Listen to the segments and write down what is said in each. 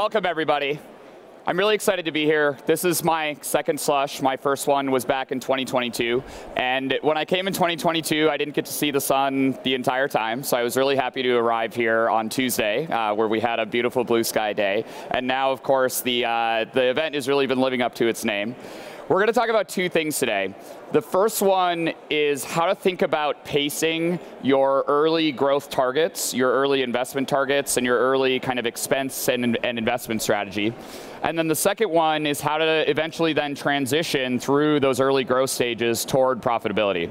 Welcome, everybody. I'm really excited to be here. This is my second Slush. My first one was back in 2022. And when I came in 2022, I didn't get to see the sun the entire time. So I was really happy to arrive here on Tuesday, where we had a beautiful blue sky day. And now, of course, the event has really been living up to its name. We're going to talk about two things today. The first one is how to think about pacing your early growth targets, your early investment targets, and your early kind of expense and investment strategy. And then the second one is how to eventually then transition through those early growth stages toward profitability.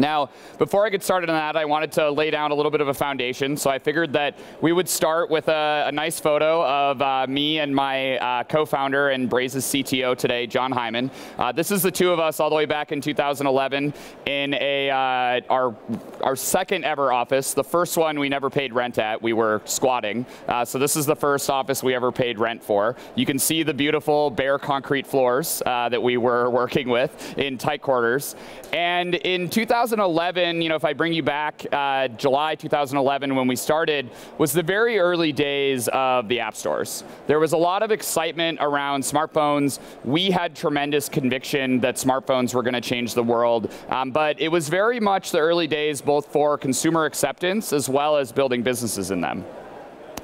Now, before I get started on that, I wanted to lay down a little bit of a foundation. So I figured that we would start with a nice photo of me and my co-founder and Braze's CTO today, John Hyman. This is the two of us all the way back in 2011 in our second ever office. The first one we never paid rent at. We were squatting. So this is the first office we ever paid rent for. You can see the beautiful bare concrete floors that we were working with in tight quarters. And in 2011, if I bring you back, July 2011 when we started was the very early days of the app stores. There was a lot of excitement around smartphones. We had tremendous conviction that smartphones were going to change the world. But it was very much the early days both for consumer acceptance as well as building businesses in them.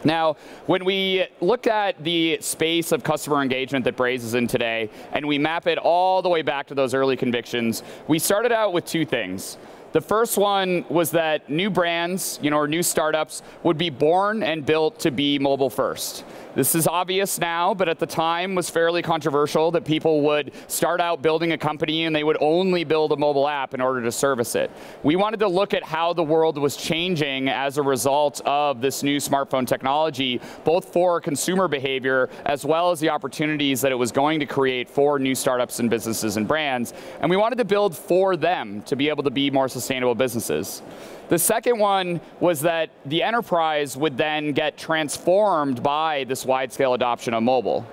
Now, when we look at the space of customer engagement that Braze is in today, and we map it all the way back to those early convictions, we started out with two things. The first one was that new brands, or new startups would be born and built to be mobile first. This is obvious now, but at the time was fairly controversial that people would start out building a company and they would only build a mobile app in order to service it. We wanted to look at how the world was changing as a result of this new smartphone technology, both for consumer behavior as well as the opportunities that it was going to create for new startups and businesses and brands. And we wanted to build for them to be able to be more sustainable businesses. The second one was that the enterprise would then get transformed by this wide-scale adoption of mobile.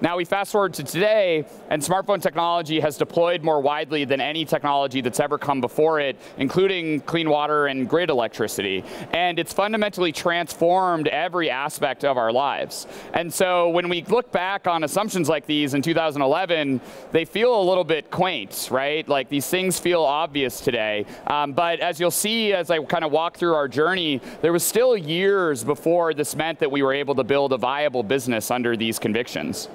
Now we fast forward to today, and smartphone technology has deployed more widely than any technology that's ever come before it, including clean water and grid electricity. And it's fundamentally transformed every aspect of our lives. And so when we look back on assumptions like these in 2011, they feel a little bit quaint, right? Like these things feel obvious today. But as you'll see as I kind of walk through our journey, there was still years before this meant that we were able to build a viable business under these convictions.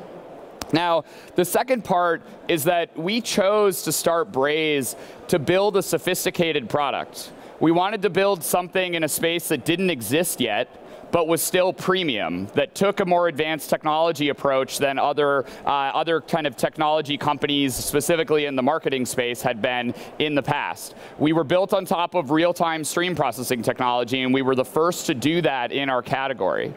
Now, the second part is that we chose to start Braze to build a sophisticated product. We wanted to build something in a space that didn't exist yet, but was still premium, that took a more advanced technology approach than other kind of technology companies, specifically in the marketing space, had been in the past. We were built on top of real-time stream processing technology, and we were the first to do that in our category.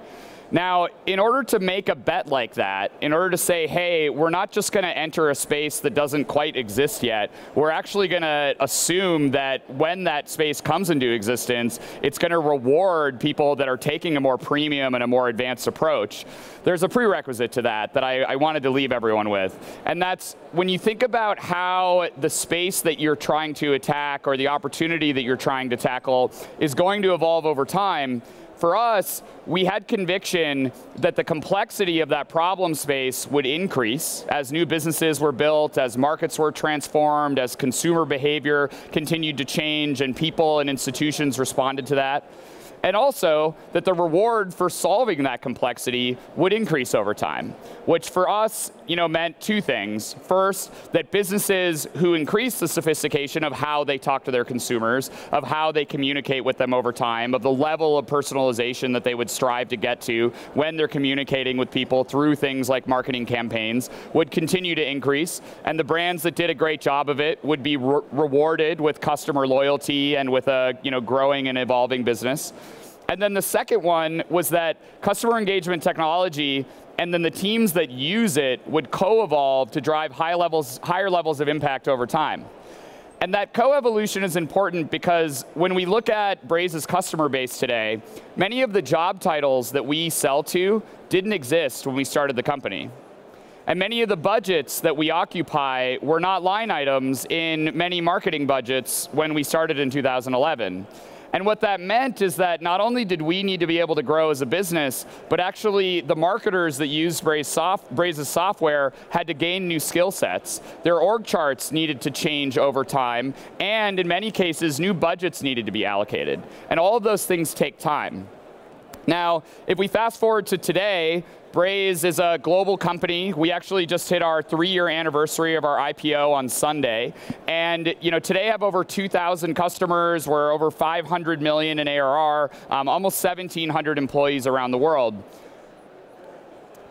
Now, in order to make a bet like that, in order to say, hey, we're not just going to enter a space that doesn't quite exist yet, we're actually going to assume that when that space comes into existence, it's going to reward people that are taking a more premium and a more advanced approach. There's a prerequisite to that that I wanted to leave everyone with. And that's when you think about how the space that you're trying to attack or the opportunity that you're trying to tackle is going to evolve over time. For us, we had conviction that the complexity of that problem space would increase as new businesses were built, as markets were transformed, as consumer behavior continued to change, and people and institutions responded to that. And also, that the reward for solving that complexity would increase over time, which for us meant two things. First, that businesses who increase the sophistication of how they talk to their consumers, of how they communicate with them over time, of the level of personalization that they would strive to get to when they're communicating with people through things like marketing campaigns would continue to increase. And the brands that did a great job of it would be rewarded with customer loyalty and with a growing and evolving business. And then the second one was that customer engagement technology and then the teams that use it would co-evolve to drive higher levels of impact over time. And that co-evolution is important because when we look at Braze's customer base today, many of the job titles that we sell to didn't exist when we started the company. And many of the budgets that we occupy were not line items in many marketing budgets when we started in 2011. And what that meant is that not only did we need to be able to grow as a business, but actually the marketers that used Braze's software had to gain new skill sets. Their org charts needed to change over time, and in many cases, new budgets needed to be allocated. And all of those things take time. Now, if we fast forward to today, Braze is a global company. We actually just hit our 3-year anniversary of our IPO on Sunday. And today have over 2,000 customers. We're over 500 million in ARR, almost 1,700 employees around the world.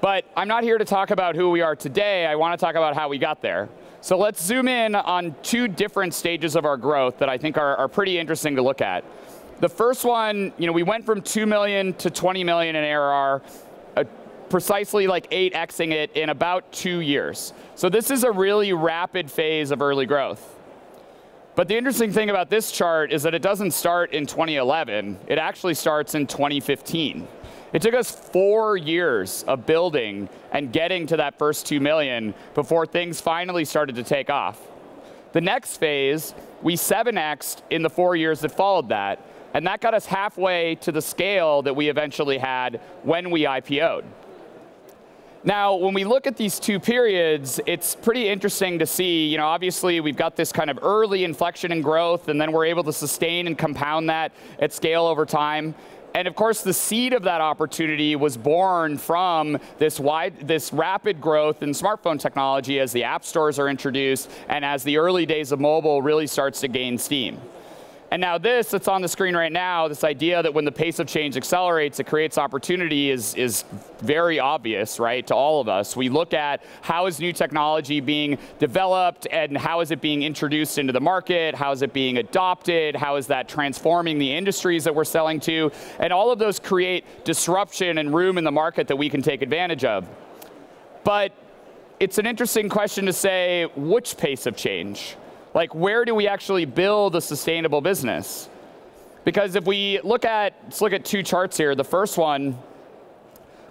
But I'm not here to talk about who we are today. I want to talk about how we got there. So let's zoom in on two different stages of our growth that I think are pretty interesting to look at. The first one, we went from 2 million to 20 million in ARR, precisely like 8xing it in about 2 years. So this is a really rapid phase of early growth. But the interesting thing about this chart is that it doesn't start in 2011. It actually starts in 2015. It took us 4 years of building and getting to that first 2 million before things finally started to take off. The next phase, we 7x'd in the 4 years that followed that. And that got us halfway to the scale that we eventually had when we IPO'd. Now, when we look at these two periods, it's pretty interesting to see. Obviously, we've got this kind of early inflection in growth, and then we're able to sustain and compound that at scale over time. And of course, the seed of that opportunity was born from this rapid growth in smartphone technology as the app stores are introduced and as the early days of mobile really starts to gain steam. And now this that's on the screen right now, this idea that when the pace of change accelerates, it creates opportunity is very obvious, right, to all of us. We look at how is new technology being developed and how is it being introduced into the market, how is it being adopted, how is that transforming the industries that we're selling to, and all of those create disruption and room in the market that we can take advantage of. But it's an interesting question to say, which pace of change? Like, where do we actually build a sustainable business? Because if we look at, let's look at two charts here. The first one,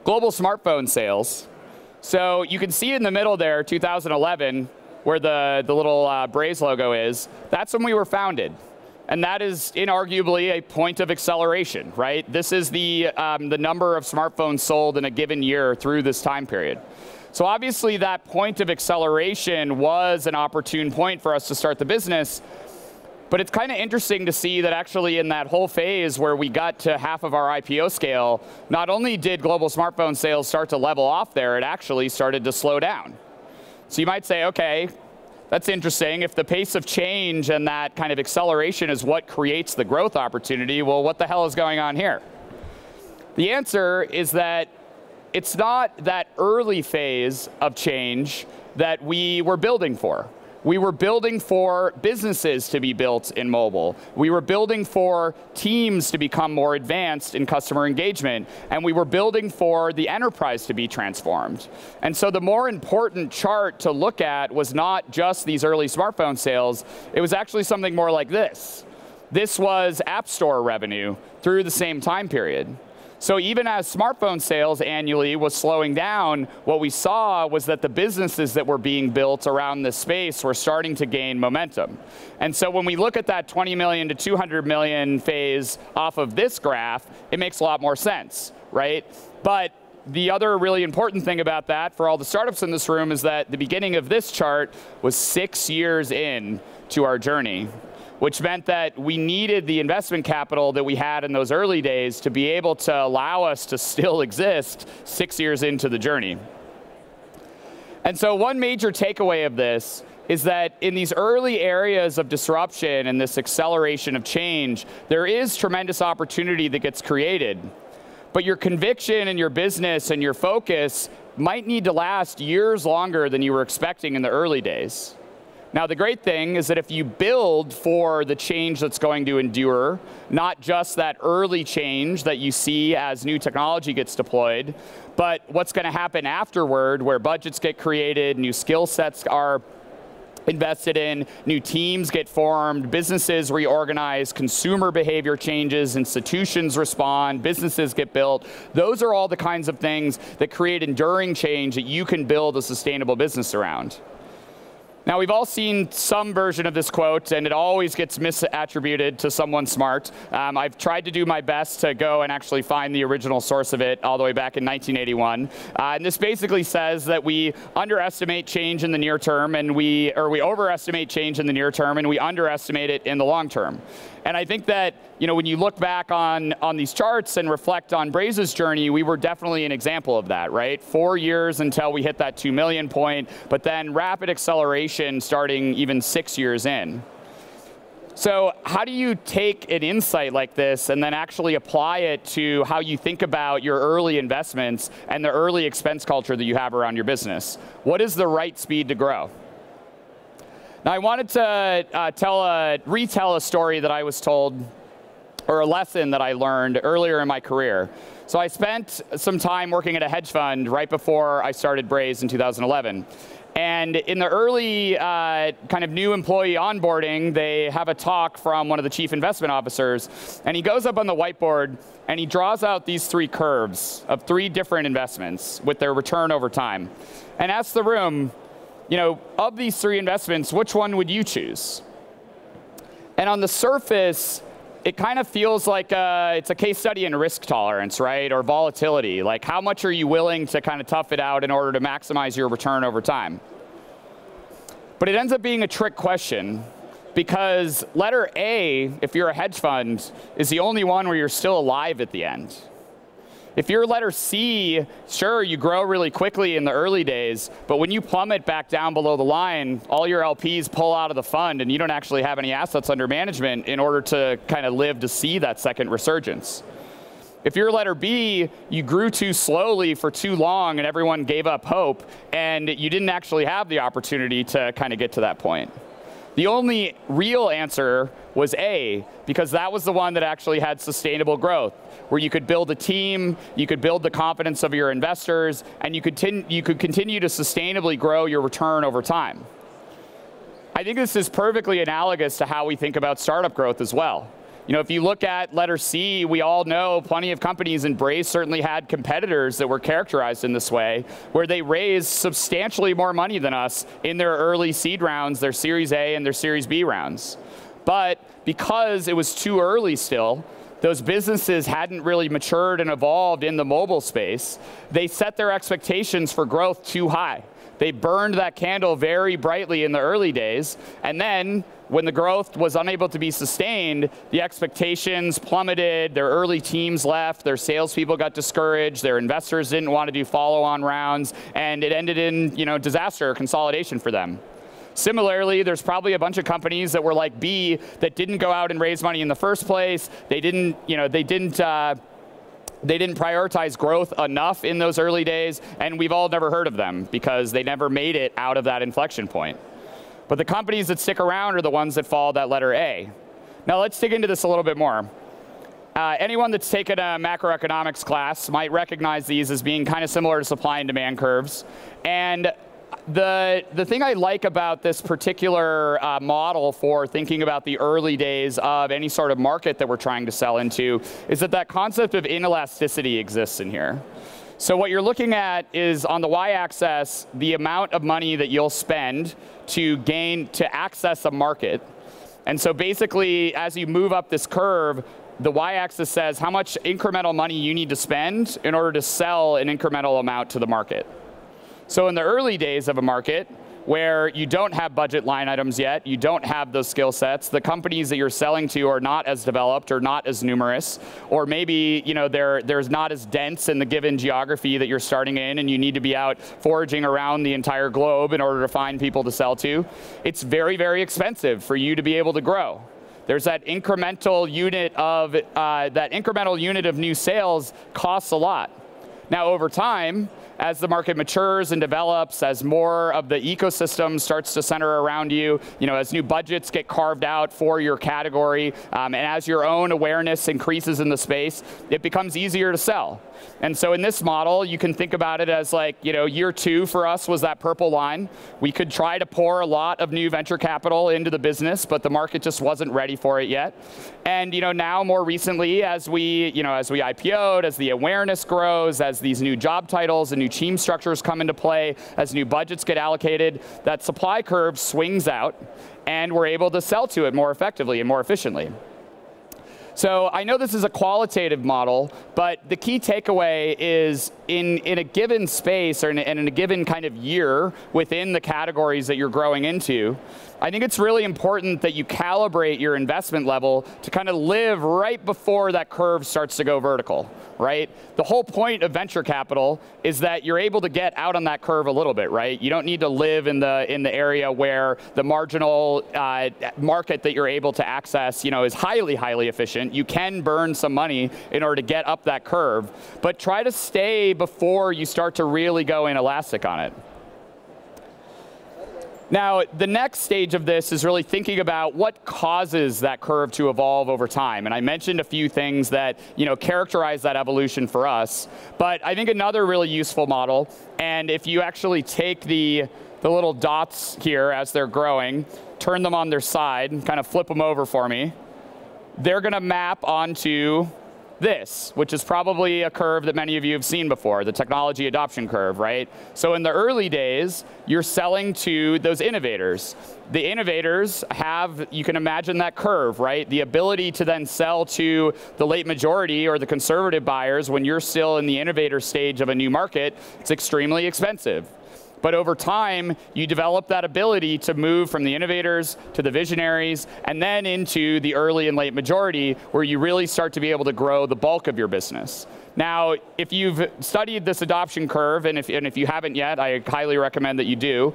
global smartphone sales. So you can see in the middle there, 2011, where the little Braze logo is. That's when we were founded. And that is inarguably a point of acceleration, right? This is the number of smartphones sold in a given year through this time period. So obviously, that point of acceleration was an opportune point for us to start the business. But it's kind of interesting to see that actually in that whole phase where we got to half of our IPO scale, not only did global smartphone sales start to level off there, it actually started to slow down. So you might say, OK, that's interesting. If the pace of change and that kind of acceleration is what creates the growth opportunity, well, what the hell is going on here? The answer is that it's not that early phase of change that we were building for. We were building for businesses to be built in mobile. We were building for teams to become more advanced in customer engagement. And we were building for the enterprise to be transformed. And so the more important chart to look at was not just these early smartphone sales. It was actually something more like this. This was App Store revenue through the same time period. So even as smartphone sales annually was slowing down, what we saw was that the businesses that were being built around this space were starting to gain momentum. And so when we look at that 20 million to 200 million phase off of this graph, it makes a lot more sense, right? But the other really important thing about that for all the startups in this room is that the beginning of this chart was 6 years in to our journey, which meant that we needed the investment capital that we had in those early days to be able to allow us to still exist 6 years into the journey. And so one major takeaway of this is that in these early areas of disruption and this acceleration of change, there is tremendous opportunity that gets created. But your conviction and your business and your focus might need to last years longer than you were expecting in the early days. Now, the great thing is that if you build for the change that's going to endure, not just that early change that you see as new technology gets deployed, but what's going to happen afterward where budgets get created, new skill sets are invested in, new teams get formed, businesses reorganize, consumer behavior changes, institutions respond, businesses get built. Those are all the kinds of things that create enduring change that you can build a sustainable business around. Now, we've all seen some version of this quote, and it always gets misattributed to someone smart. I've tried to do my best to go and actually find the original source of it all the way back in 1981. And this basically says that we underestimate change in the near term, and we overestimate change in the near term, and we underestimate it in the long term. And I think that, you know, when you look back on these charts and reflect on Braze's journey, we were definitely an example of that, right? 4 years until we hit that 2 million point, but then rapid acceleration starting even 6 years in. So how do you take an insight like this and then actually apply it to how you think about your early investments and the early expense culture that you have around your business? What is the right speed to grow? Now, I wanted to retell a story that I was told, or a lesson that I learned earlier in my career. So I spent some time working at a hedge fund right before I started Braze in 2011. And in the early kind of new employee onboarding, they have a talk from one of the chief investment officers. And he goes up on the whiteboard, and he draws out these three curves of three different investments with their return over time, and asks the room, you know, of these three investments, which one would you choose? And on the surface, it kind of feels like it's a case study in risk tolerance, right, or volatility. Like, how much are you willing to kind of tough it out in order to maximize your return over time? But it ends up being a trick question, because letter A, if you're a hedge fund, is the only one where you're still alive at the end. If you're letter C, sure, you grow really quickly in the early days, but when you plummet back down below the line, all your LPs pull out of the fund, and you don't actually have any assets under management in order to kind of live to see that second resurgence. If you're letter B, you grew too slowly for too long, and everyone gave up hope, and you didn't actually have the opportunity to kind of get to that point. The only real answer was A, because that was the one that actually had sustainable growth, where you could build a team, you could build the confidence of your investors, and you could continue to sustainably grow your return over time. I think this is perfectly analogous to how we think about startup growth as well. You know, if you look at letter C, we all know plenty of companies, and Braze certainly had competitors that were characterized in this way, where they raised substantially more money than us in their early seed rounds, their Series A and their Series B rounds. But because it was too early still, those businesses hadn't really matured and evolved in the mobile space, they set their expectations for growth too high. They burned that candle very brightly in the early days, and then when the growth was unable to be sustained, the expectations plummeted, their early teams left, their salespeople got discouraged, their investors didn't want to do follow-on rounds, and it ended in, you know, disaster or consolidation for them. Similarly, there's probably a bunch of companies that were like B that didn't go out and raise money in the first place. They didn't, you know, they didn't prioritize growth enough in those early days, and we've all never heard of them because they never made it out of that inflection point. But the companies that stick around are the ones that follow that letter A. Now let's dig into this a little bit more. Anyone that's taken a macroeconomics class might recognize these as being kind of similar to supply and demand curves. And the thing I like about this particular model for thinking about the early days of any sort of market that we're trying to sell into is that that concept of inelasticity exists in here. So what you're looking at is, on the y-axis, the amount of money that you'll spend to access a market. And so basically, as you move up this curve, the y-axis says how much incremental money you need to spend in order to sell an incremental amount to the market. So in the early days of a market, where you don't have budget line items yet, you don't have those skill sets, the companies that you're selling to are not as developed or not as numerous, or maybe, you know, there's not as dense in the given geography that you're starting in, and you need to be out foraging around the entire globe in order to find people to sell to. It's very, very expensive for you to be able to grow. There's that incremental unit of new sales costs a lot. Now, over time, as the market matures and develops, as more of the ecosystem starts to center around you, you know, as new budgets get carved out for your category, and as your own awareness increases in the space, it becomes easier to sell. And so in this model, you can think about it as, like, you know, year 2 for us was that purple line. We could try to pour a lot of new venture capital into the business, but the market just wasn't ready for it yet. And, you know, now more recently, as we IPO'd, as the awareness grows, as these new job titles and new new team structures come into play, as new budgets get allocated, that supply curve swings out, and we're able to sell to it more effectively and more efficiently. So I know this is a qualitative model, but the key takeaway is in a given space or in a given kind of year within the categories that you're growing into, I think it's really important that you calibrate your investment level to kind of live right before that curve starts to go vertical, right? The whole point of venture capital is that you're able to get out on that curve a little bit, right? You don't need to live in the area where the marginal market that you're able to access, is highly, highly efficient. You can burn some money in order to get up that curve, but try to stay before you start to really go inelastic on it. Now, the next stage of this is really thinking about what causes that curve to evolve over time. And I mentioned a few things that characterize that evolution for us. But I think another really useful model, and if you actually take the little dots here as they're growing, turn them on their side, and kind of flip them over for me, they're going to map onto this, which is probably a curve that many of you have seen before, the technology adoption curve, right? So in the early days, you're selling to those innovators. The innovators have, you can imagine that curve, right? The ability to then sell to the late majority or the conservative buyers when you're still in the innovator stage of a new market, it's extremely expensive. But over time, you develop that ability to move from the innovators to the visionaries and then into the early and late majority where you really start to be able to grow the bulk of your business. Now, if you've studied this adoption curve, and if you haven't yet, I highly recommend that you do,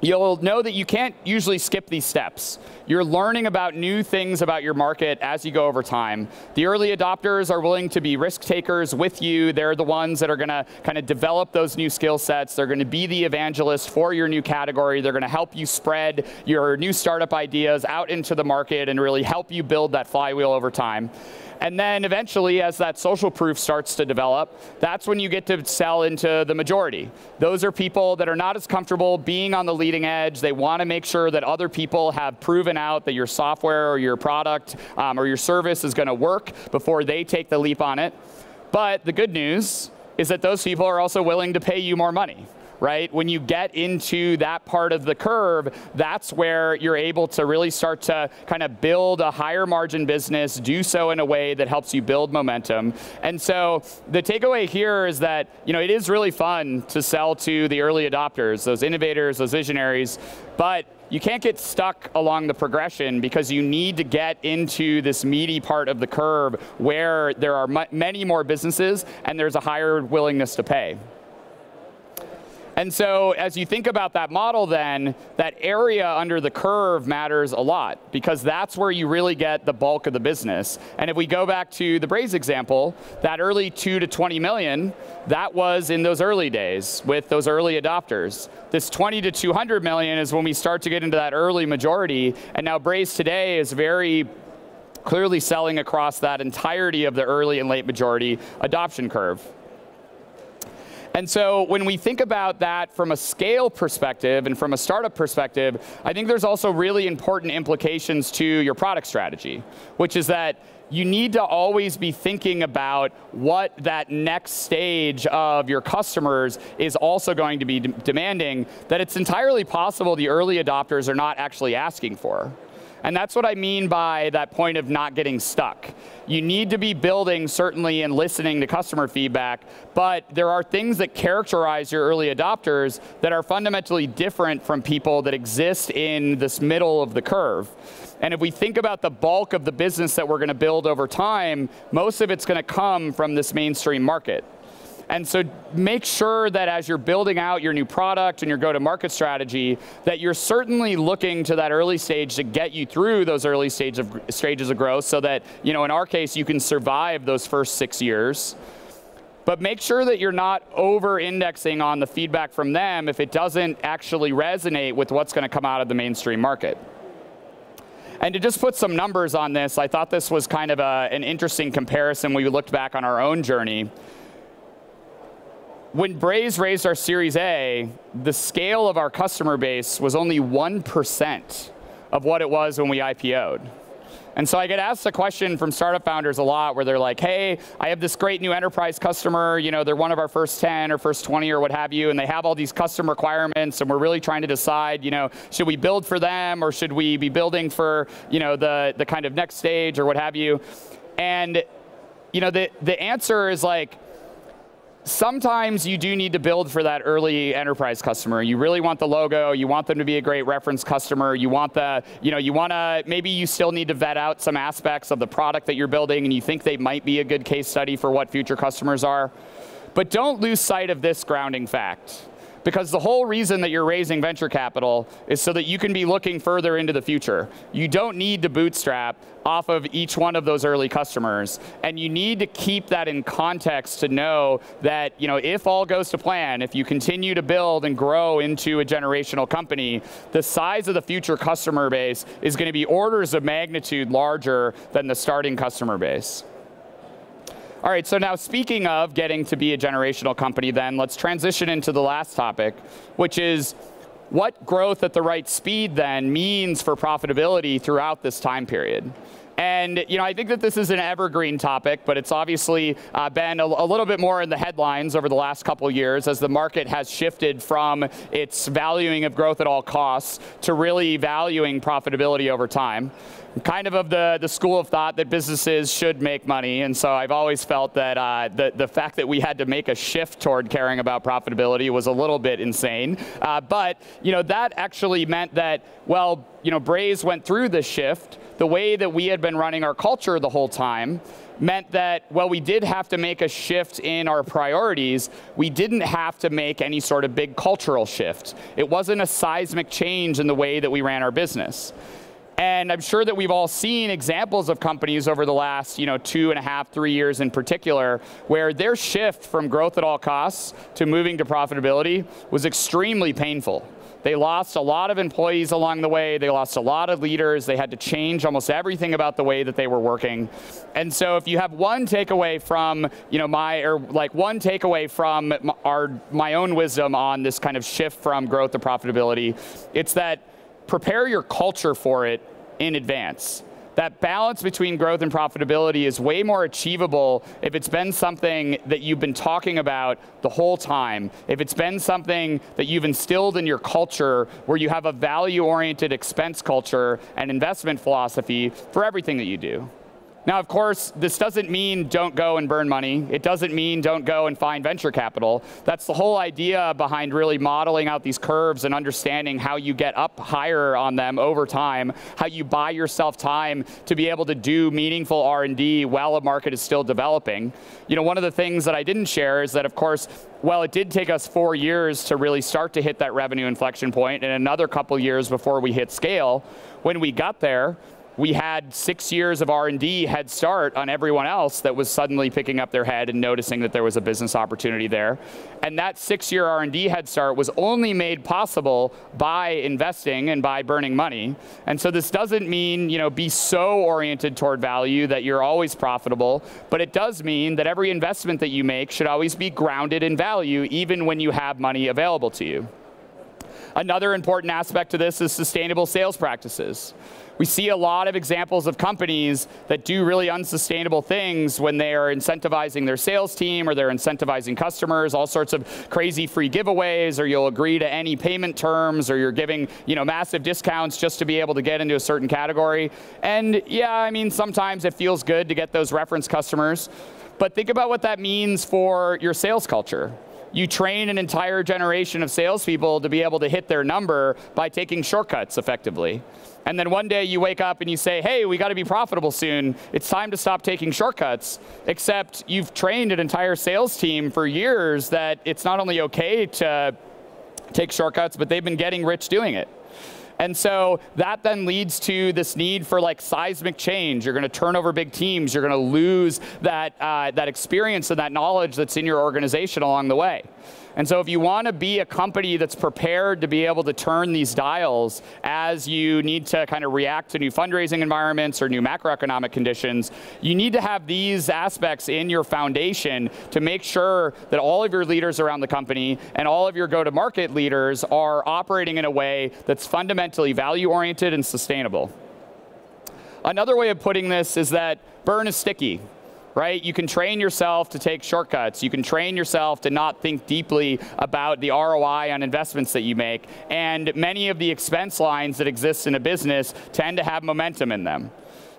you'll know that you can't usually skip these steps. You're learning about new things about your market as you go over time. The early adopters are willing to be risk takers with you. They're the ones that are going to kind of develop those new skill sets. They're going to be the evangelist for your new category. They're going to help you spread your new startup ideas out into the market and really help you build that flywheel over time. And then eventually, as that social proof starts to develop, that's when you get to sell into the majority. Those are people that are not as comfortable being on the leading edge. They want to make sure that other people have proven out that your software or your product or your service is going to work before they take the leap on it. But the good news is that those people are also willing to pay you more money, right? When you get into that part of the curve, that's where you're able to really start to kind of build a higher margin business, do so in a way that helps you build momentum. And so the takeaway here is that it is really fun to sell to the early adopters, those innovators, those visionaries, but you can't get stuck along the progression because you need to get into this meaty part of the curve where there are many more businesses and there's a higher willingness to pay. And so as you think about that model then, that area under the curve matters a lot because that's where you really get the bulk of the business. And if we go back to the Braze example, that early 2 to 20 million, that was in those early days with those early adopters. This 20 to 200 million is when we start to get into that early majority. And now Braze today is very clearly selling across that entirety of the early and late majority adoption curve. And so when we think about that from a scale perspective and from a startup perspective, I think there's also really important implications to your product strategy, which is that you need to always be thinking about what that next stage of your customers is also going to be demanding that it's entirely possible the early adopters are not actually asking for. And that's what I mean by that point of not getting stuck. You need to be building, certainly, and listening to customer feedback, but there are things that characterize your early adopters that are fundamentally different from people that exist in this middle of the curve. And if we think about the bulk of the business that we're going to build over time, most of it's going to come from this mainstream market. And so make sure that as you're building out your new product and your go-to-market strategy, that you're certainly looking to that early stage to get you through those early stages of growth so that, in our case, you can survive those first 6 years. But make sure that you're not over-indexing on the feedback from them if it doesn't actually resonate with what's going to come out of the mainstream market. And to just put some numbers on this, I thought this was kind of an interesting comparison when we looked back on our own journey. When Braze raised our Series A, the scale of our customer base was only 1% of what it was when we IPO'd. And so I get asked a question from startup founders a lot where they're like, hey, I have this great new enterprise customer. You know, they're one of our first 10 or first 20 or what have you, and they have all these custom requirements, and we're really trying to decide, you know, should we build for them or should we be building for, you know, the kind of next stage or what have you? And, you know, the answer is like, sometimes you do need to build for that early enterprise customer. You really want the logo. You want them to be a great reference customer. You want the, you know, you want to, maybe you still need to vet out some aspects of the product that you're building and you think they might be a good case study for what future customers are. But don't lose sight of this grounding fact, because the whole reason that you're raising venture capital is so that you can be looking further into the future. You don't need to bootstrap off of each one of those early customers. And you need to keep that in context to know that, you know, if all goes to plan, if you continue to build and grow into a generational company, the size of the future customer base is going to be orders of magnitude larger than the starting customer base. All right, so now speaking of getting to be a generational company then, let's transition into the last topic, which is what growth at the right speed then means for profitability throughout this time period. And you know, I think that this is an evergreen topic, but it's obviously been a little bit more in the headlines over the last couple of years as the market has shifted from its valuing of growth at all costs to really valuing profitability over time. I'm kind of the school of thought that businesses should make money, and so I've always felt that the fact that we had to make a shift toward caring about profitability was a little bit insane. But you know, that actually meant that, well, you know, Braze went through this shift. The way that we had been running our culture the whole time meant that, well, we did have to make a shift in our priorities. We didn't have to make any sort of big cultural shift. It wasn't a seismic change in the way that we ran our business. And I'm sure that we've all seen examples of companies over the last, you know, 2.5, 3 years in particular, where their shift from growth at all costs to moving to profitability was extremely painful. They lost a lot of employees along the way. They lost a lot of leaders. They had to change almost everything about the way that they were working. And so if you have one takeaway from, you know, one takeaway from my own wisdom on this kind of shift from growth to profitability, it's that prepare your culture for it in advance. That balance between growth and profitability is way more achievable if it's been something that you've been talking about the whole time, if it's been something that you've instilled in your culture where you have a value-oriented expense culture and investment philosophy for everything that you do. Now, of course, this doesn't mean don't go and burn money. It doesn't mean don't go and find venture capital. That's the whole idea behind really modeling out these curves and understanding how you get up higher on them over time, how you buy yourself time to be able to do meaningful R&D while a market is still developing. You know, one of the things that I didn't share is that, of course, well, it did take us 4 years to really start to hit that revenue inflection point and another couple years before we hit scale. When we got there, we had 6 years of R&D head start on everyone else that was suddenly picking up their head and noticing that there was a business opportunity there. And that 6-year R&D head start was only made possible by investing and by burning money. And so this doesn't mean, you know, be so oriented toward value that you're always profitable, but it does mean that every investment that you make should always be grounded in value, even when you have money available to you. Another important aspect to this is sustainable sales practices. We see a lot of examples of companies that do really unsustainable things when they are incentivizing their sales team or they're incentivizing customers, all sorts of crazy free giveaways, or you'll agree to any payment terms, or you're giving, you know, massive discounts just to be able to get into a certain category. And yeah, I mean, sometimes it feels good to get those reference customers, but think about what that means for your sales culture. You train an entire generation of salespeople to be able to hit their number by taking shortcuts effectively. And then one day you wake up and you say, hey, we got to be profitable soon. It's time to stop taking shortcuts. Except you've trained an entire sales team for years that it's not only okay to take shortcuts, but they've been getting rich doing it. And so that then leads to this need for like seismic change. You're going to turn over big teams. You're going to lose that experience and that knowledge that's in your organization along the way. And so if you want to be a company that's prepared to be able to turn these dials as you need to kind of react to new fundraising environments or new macroeconomic conditions, you need to have these aspects in your foundation to make sure that all of your leaders around the company and all of your go-to-market leaders are operating in a way that's fundamentally value-oriented and sustainable. Another way of putting this is that burn is sticky, right? You can train yourself to take shortcuts. You can train yourself to not think deeply about the ROI on investments that you make. And many of the expense lines that exist in a business tend to have momentum in them.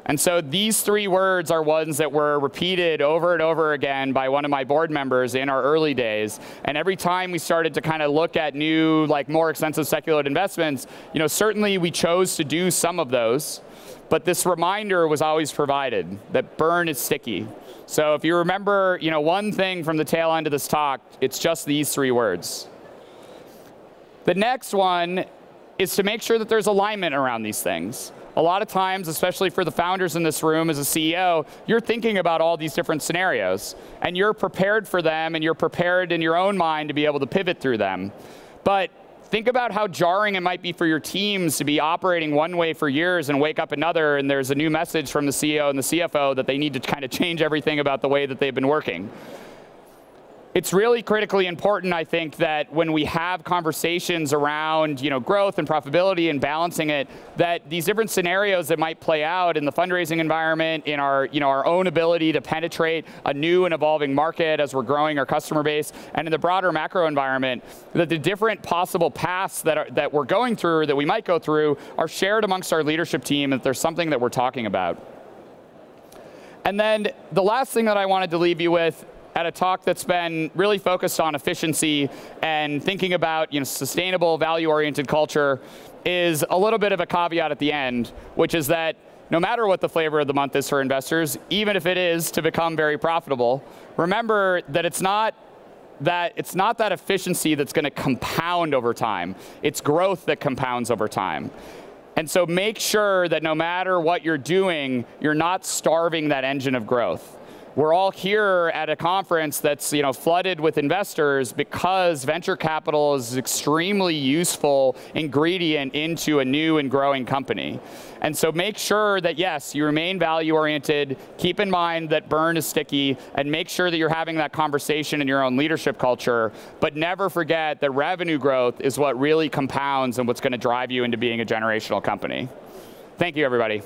And so these three words are ones that were repeated over and over again by one of my board members in our early days. And every time we started to kind of look at new, like more extensive secular investments, you know, certainly we chose to do some of those. But this reminder was always provided that burn is sticky. So if you remember, you know, one thing from the tail end of this talk, it's just these three words. The next one is to make sure that there's alignment around these things. A lot of times, especially for the founders in this room as a CEO, you're thinking about all these different scenarios, and you're prepared for them, and you're prepared in your own mind to be able to pivot through them. But think about how jarring it might be for your teams to be operating one way for years and wake up another, and there's a new message from the CEO and the CFO that they need to kind of change everything about the way that they've been working. It's really critically important, I think, that when we have conversations around, you know, growth and profitability and balancing it, that these different scenarios that might play out in the fundraising environment, in our, you know, our own ability to penetrate a new and evolving market as we're growing our customer base, and in the broader macro environment, that the different possible paths that we're going through, that we might go through, are shared amongst our leadership team, if there's something that we're talking about. And then the last thing that I wanted to leave you with at a talk that's been really focused on efficiency and thinking about, you know, sustainable, value-oriented culture is a little bit of a caveat at the end, which is that no matter what the flavor of the month is for investors, even if it is to become very profitable, remember that it's not that efficiency that's going to compound over time. It's growth that compounds over time. And so make sure that no matter what you're doing, you're not starving that engine of growth. We're all here at a conference that's, you know, flooded with investors because venture capital is an extremely useful ingredient into a new and growing company. And so make sure that, yes, you remain value-oriented, keep in mind that burn is sticky, and make sure that you're having that conversation in your own leadership culture, but never forget that revenue growth is what really compounds and what's going to drive you into being a generational company. Thank you, everybody.